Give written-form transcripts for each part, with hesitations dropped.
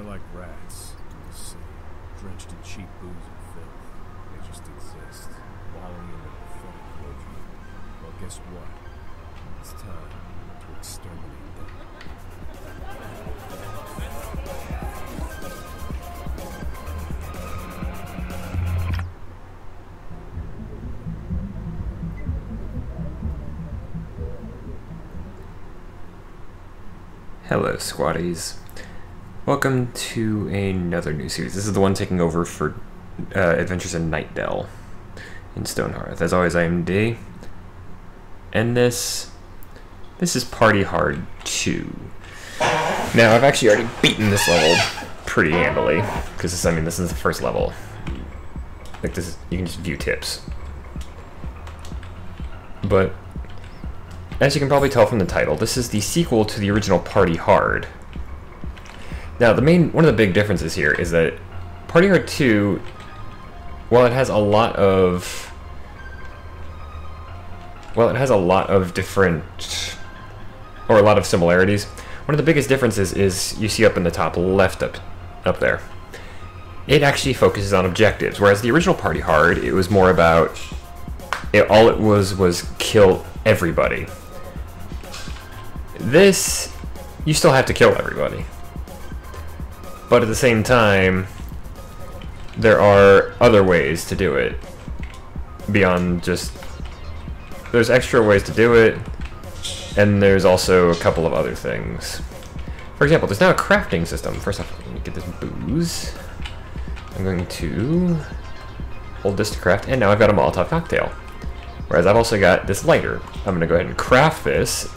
They're like rats in the sea, drenched in cheap booze and filth. They just exist, wallowing in the pathetic loathing. Well, guess what? It's time to exterminate them. Hello, squaddies. Welcome to another new series. This is the one taking over for Adventures in Nightbell in Stonehearth. As always, I am D, and this is Party Hard 2. Now, I've actually already beaten this level pretty handily because this is the first level. Like this, you can just view tips, but. As you can probably tell from the title, this is the sequel to the original Party Hard. Now, one of the big differences here is that Party Hard 2, while it has a lot of a lot of similarities, one of the biggest differences is you see up in the top left up there. It actually focuses on objectives, whereas the original Party Hard, it was more about all it was kill everybody. This, you still have to kill everybody, but at the same time there are other ways to do it beyond just, there's extra ways to do it, and there's also a couple of other things. For example, there's now a crafting system. First off, I'm going to get this booze. I'm going to hold this to craft, and now I've got a Molotov cocktail. Whereas I've also got this lighter. I'm gonna go ahead and craft this,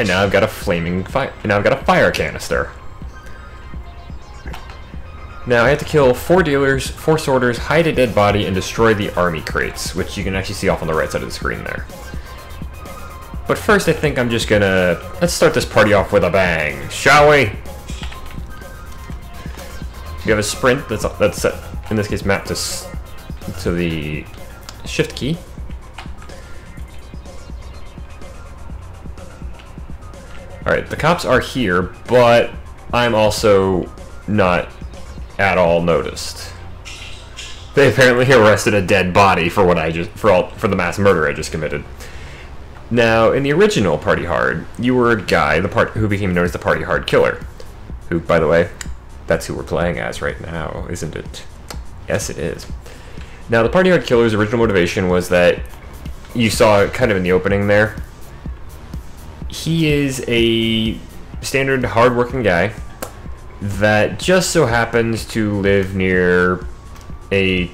and now I've got a flaming fire. And now I've got a fire canister. Now I have to kill 4 dealers, 4 sorters, hide a dead body, and destroy the army crates, which you can actually see off on the right side of the screen there. But first, I think I'm just gonna, let's start this party off with a bang, shall we? You have a sprint that's set, in this case mapped to the shift key. Alright, the cops are here, but I'm also not at all noticed. They apparently arrested a dead body for what I just for the mass murder I just committed. Now, in the original Party Hard, you were a guy who became known as the Party Hard Killer. Who, by the way, that's who we're playing as right now, isn't it? Yes, it is. Now, the Party Hard Killer's original motivation was that you saw it kind of in the opening there. He is a standard hard-working guy that just so happens to live near a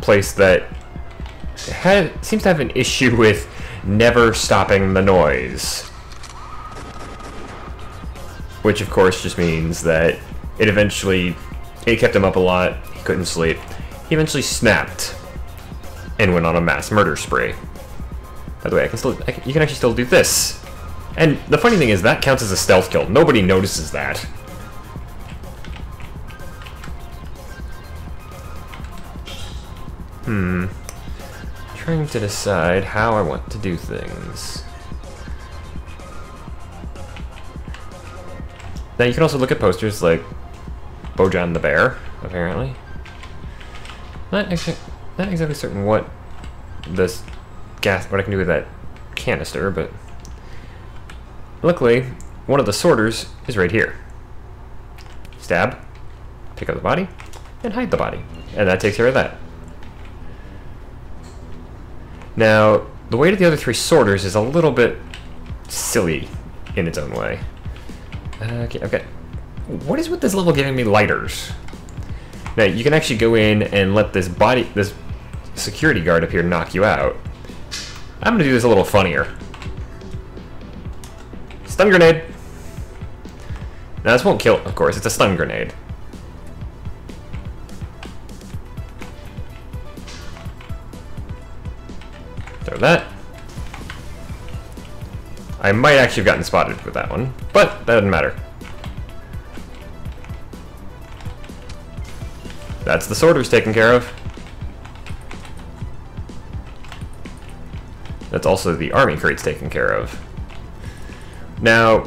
place that seems to have an issue with never stopping the noise. Which of course just means that it kept him up a lot, he couldn't sleep. He eventually snapped and went on a mass murder spree. By the way, you can actually still do this. And the funny thing is, that counts as a stealth kill. Nobody notices that. I'm trying to decide how I want to do things. Now, you can also look at posters like Bojan the Bear, apparently. Not exactly certain what this what I can do with that canister, but luckily one of the sorters is right here. Stab, pick up the body, and hide the body, and that takes care of that. Now, the way to the other 3 sorters is a little bit silly in its own way. Okay. What is with this level giving me lighters? Now, you can actually go in and let this security guard up here knock you out. I'm gonna do this a little funnier. Stun grenade! Now this won't kill, of course, it's a stun grenade. Throw that. I might actually have gotten spotted with that one, but that doesn't matter. That's the sorters taken care of. That's also the army crates taken care of. Now,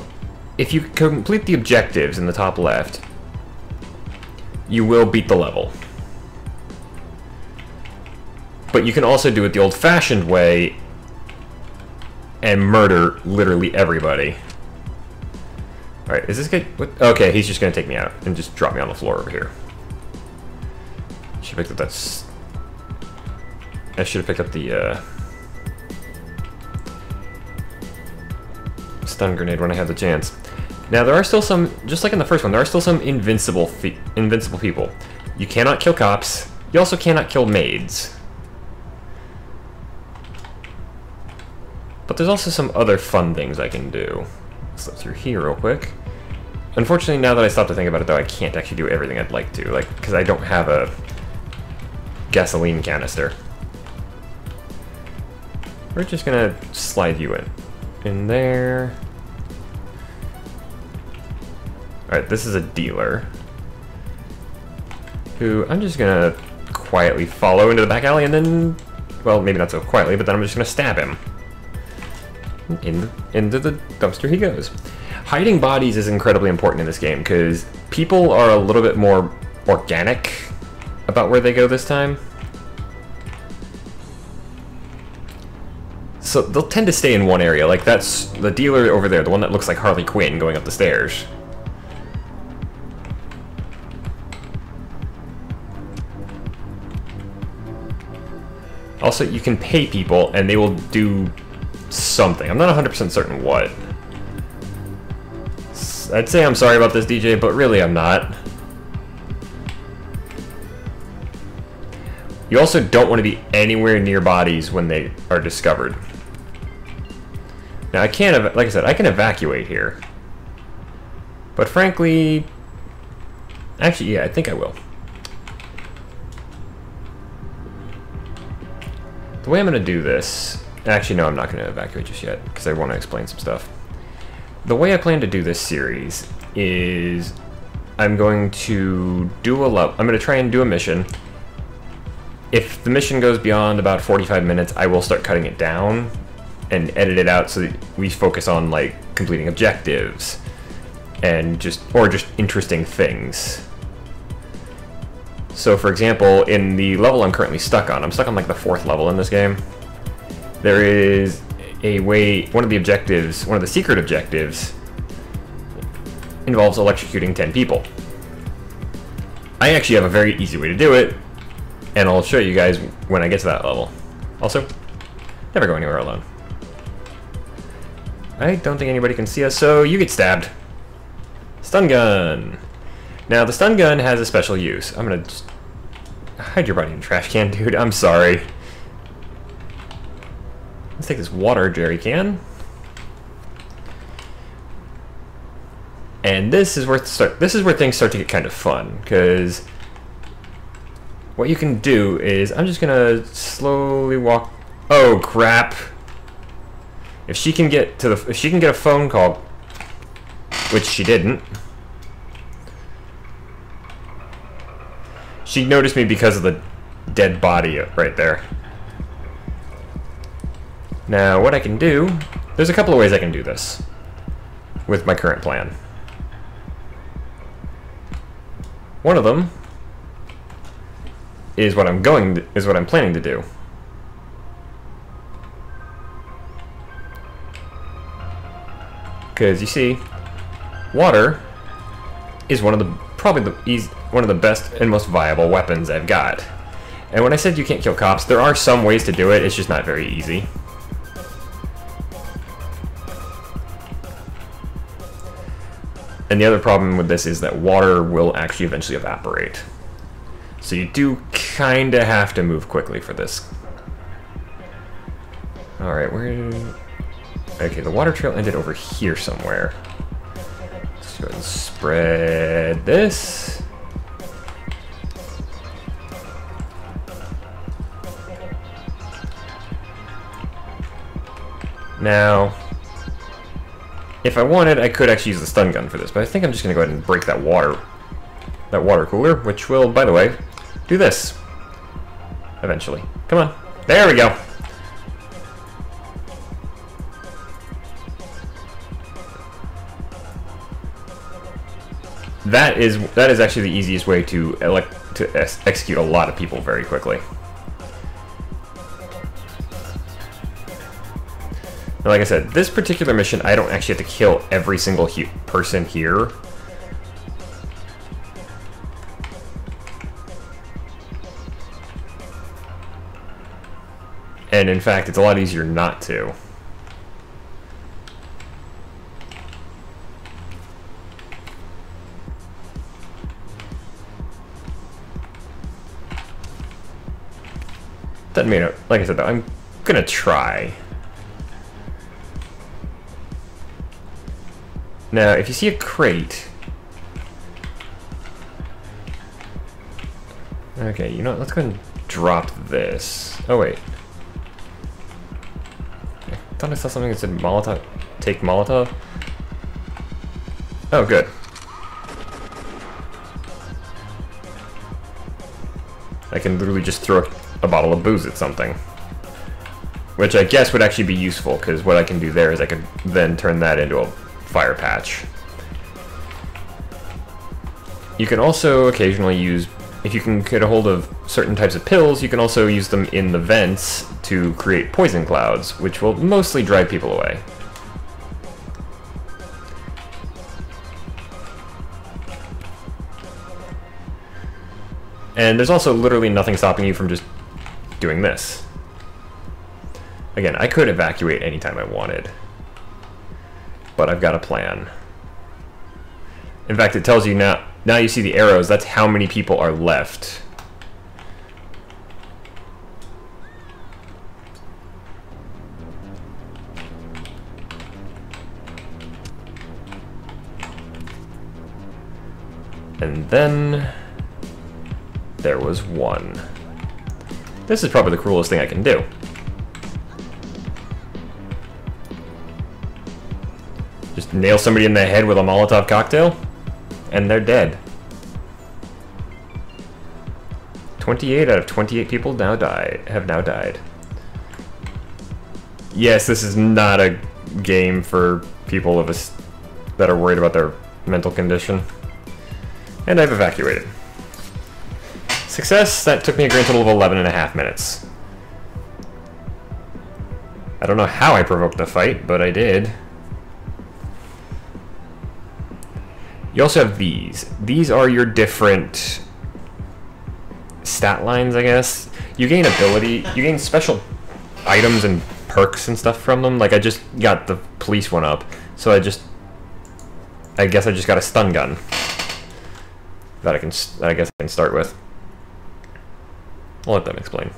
if you complete the objectives in the top left, you will beat the level. But you can also do it the old-fashioned way and murder literally everybody. Alright, is this guy... What? Okay, he's just going to take me out and just drop me on the floor over here. Should have picked up that... I should have picked up the... stun grenade when I had the chance. Now, there are still some... Just like in the first one, there are still some invincible people. You cannot kill cops. You also cannot kill maids. But there's also some other fun things I can do. Let's slip through here real quick. Unfortunately, now that I stop to think about it, though, I can't actually do everything I'd like to, like, because I don't have a gasoline canister. We're just gonna slide you in there. All right, this is a dealer who I'm just gonna quietly follow into the back alley and then, well, maybe not so quietly, but then I'm just gonna stab him. Into the dumpster he goes. Hiding bodies is incredibly important in this game because people are a little bit more organic about where they go this time. So they'll tend to stay in one area, like that's the dealer over there, the one that looks like Harley Quinn going up the stairs. Also, you can pay people and they will do something. I'm not 100% certain what. I'd say I'm sorry about this, DJ, but really I'm not. You also don't want to be anywhere near bodies when they are discovered. Now I can't, like I said, I can evacuate here. But frankly, actually, yeah, I think I will. The way I'm going to do this... Actually, no, I'm not going to evacuate just yet, because I want to explain some stuff. The way I plan to do this series is I'm going to do a level. I'm going to try and do a mission. If the mission goes beyond about 45 minutes, I will start cutting it down and edit it out so that we focus on, like, completing objectives and just interesting things. So, for example, in the level I'm currently stuck on, I'm stuck on, like, the 4th level in this game. There is a way, one of the secret objectives involves electrocuting 10 people. I actually have a very easy way to do it, and I'll show you guys when I get to that level. Also, never go anywhere alone. I don't think anybody can see us, so you get stabbed. Stun gun. Now, the stun gun has a special use. I'm gonna just hide your body in a trash can, dude. I'm sorry. Let's take this water jerry can. And this is where things start to get kind of fun, because what you can do is I'm just gonna slowly walk. Oh crap. If she can get a phone call, which she didn't. She noticed me because of the dead body right there. Now, what I can do, there's a couple of ways I can do this with my current plan. One of them is what I'm planning to do. Because you see, water is one of the best and most viable weapons I've got. And when I said you can't kill cops, there are some ways to do it. It's just not very easy. And the other problem with this is that water will actually eventually evaporate. So you do kind of have to move quickly for this. Alright, okay, the water trail ended over here somewhere. Let's go ahead and spread this. Now... If I wanted, I could actually use the stun gun for this, but I think I'm just going to go ahead and break that water cooler, which will, by the way, do this eventually. Come on. There we go. That is actually the easiest way to execute a lot of people very quickly. Now, like I said, this particular mission, I don't actually have to kill every single person here. And in fact, it's a lot easier not to. That made it, like I said though, I'm gonna try. Now, if you see a crate... Okay, you know what, let's go ahead and drop this. Oh wait. I thought I saw something that said Molotov, take Molotov. Oh, good. I can literally just throw a bottle of booze at something. Which I guess would actually be useful, because what I can do there is I can then turn that into a fire patch. You can also occasionally use, if you can get a hold of certain types of pills, you can also use them in the vents to create poison clouds, which will mostly drive people away. And there's also literally nothing stopping you from just doing this. Again, I could evacuate anytime I wanted, but I've got a plan. In fact, it tells you now, you see the arrows, that's how many people are left. And then there was one. This is probably the cruelest thing I can do. Just nail somebody in the head with a Molotov cocktail, and they're dead. 28 out of 28 people now have died. Yes, this is not a game for people of us that are worried about their mental condition. And I've evacuated. Success, that took me a grand total of 11.5 minutes. I don't know how I provoked the fight, but I did. You also have these. These are your different stat lines, I guess. You gain ability, you gain special items and perks and stuff from them. Like, I just got the police one up, so I guess I just got a stun gun that I guess I can start with. I'll let them explain.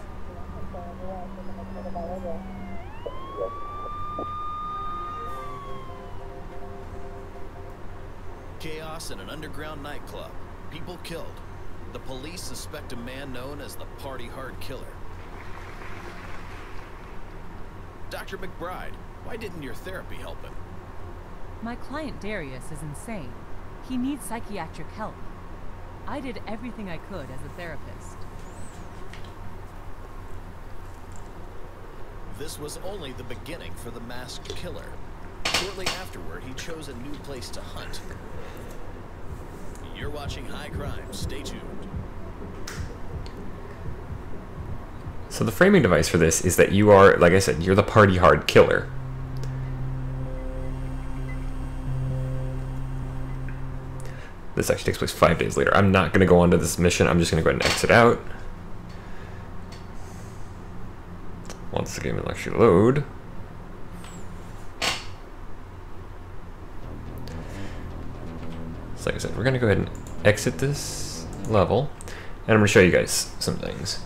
In an underground nightclub. People killed. The police suspect a man known as the Party Hard Killer. Dr. McBride, why didn't your therapy help him? My client Darius is insane. He needs psychiatric help. I did everything I could as a therapist. This was only the beginning for the masked killer. Shortly afterward, he chose a new place to hunt. You're watching High Crime. Stay tuned. So the framing device for this is that you are, like I said, you're the Party Hard Killer. This actually takes place 5 days later. I'm not going to go on to this mission. I'm just going to go ahead and exit out. Once the game will actually load. Like I said, we're going to go ahead and exit this level, and I'm going to show you guys some things.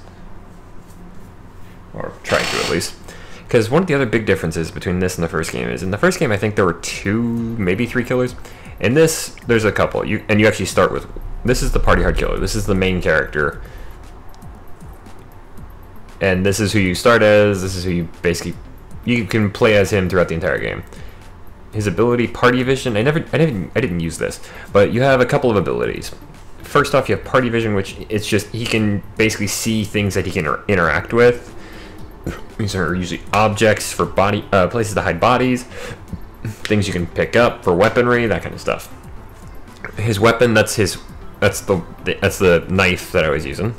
Or try to, at least. Because one of the other big differences between this and the first game is, in the first game I think there were 2, maybe 3 killers. In this, there's a couple. You actually start with, this is the Party Hard Killer, this is the main character. And this is who you start as, this is who you basically, you can play as him throughout the entire game. His ability, Party Vision, I didn't use this, but you have a couple of abilities. First off, you have Party Vision, which it's just, he can basically see things that he can interact with. These are usually objects for body, places to hide bodies, things you can pick up for weaponry, that kind of stuff. His weapon, that's the knife that I was using.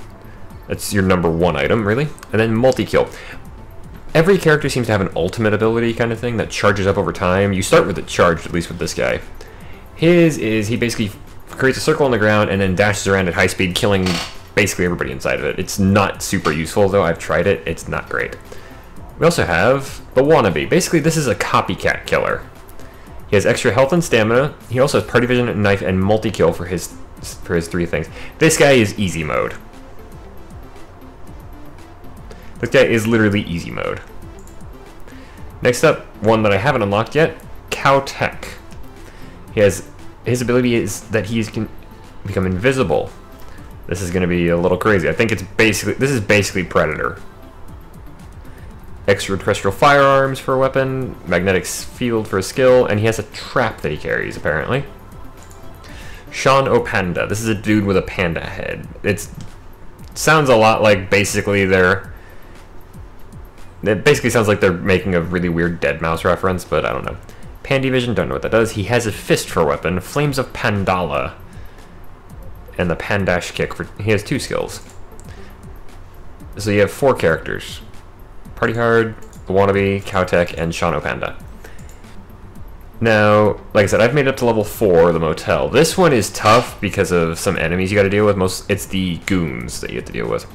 That's your number one item, really. And then multi-kill. Every character seems to have an ultimate ability kind of thing that charges up over time. You start with it charged, at least with this guy. His is, he basically creates a circle on the ground and then dashes around at high speed, killing basically everybody inside of it. It's not super useful, though. I've tried it. It's not great. We also have the Wannabe. Basically, this is a copycat killer. He has extra health and stamina. He also has party vision, knife, and multi-kill for his three things. This guy is easy mode. This guy is literally easy mode. Next up, one that I haven't unlocked yet, Cowtech. He has, his ability is that he can become invisible. This is going to be a little crazy. I think it's basically, this is basically Predator. Extraterrestrial firearms for a weapon, magnetic field for a skill, and he has a trap that he carries, apparently. Shan-O-Panda. This is a dude with a panda head. It sounds a lot like basically they're... It basically sounds like they're making a really weird Deadmau5 reference, but I don't know. Pandy Vision, don't know what that does. He has a fist for a weapon, Flames of Pandala, and the Pandash Kick. He has two skills. So you have four characters. Party Hard, the Wannabe, Cowtech, and Shan-O-Panda. Now, like I said, I've made it up to level 4, the motel. This one is tough because of some enemies you gotta deal with. It's the goons that you have to deal with.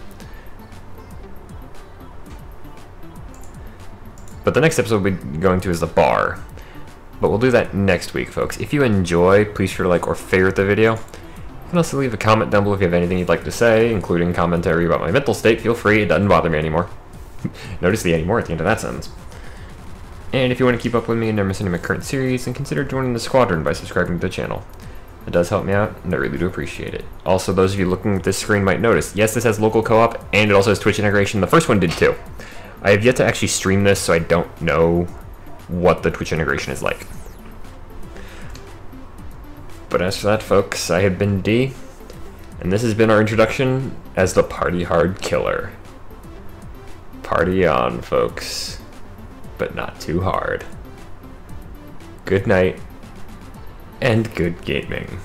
But the next episode we'll be going to is the bar. But we'll do that next week, folks. If you enjoy, please sure to like or favorite the video. You can also leave a comment down below if you have anything you'd like to say, including commentary about my mental state. Feel free, it doesn't bother me anymore. Notice the anymore at the end of that sentence. And if you want to keep up with me and never miss any of my current series, then consider joining the squadron by subscribing to the channel. It does help me out, and I really do appreciate it. Also, those of you looking at this screen might notice, yes, this has local co-op, and it also has Twitch integration. The first one did too. I have yet to actually stream this, so I don't know what the Twitch integration is like. But as for that, folks, I have been D, and this has been our introduction as the Party Hard Killer. Party on, folks, but not too hard. Good night, and good gaming.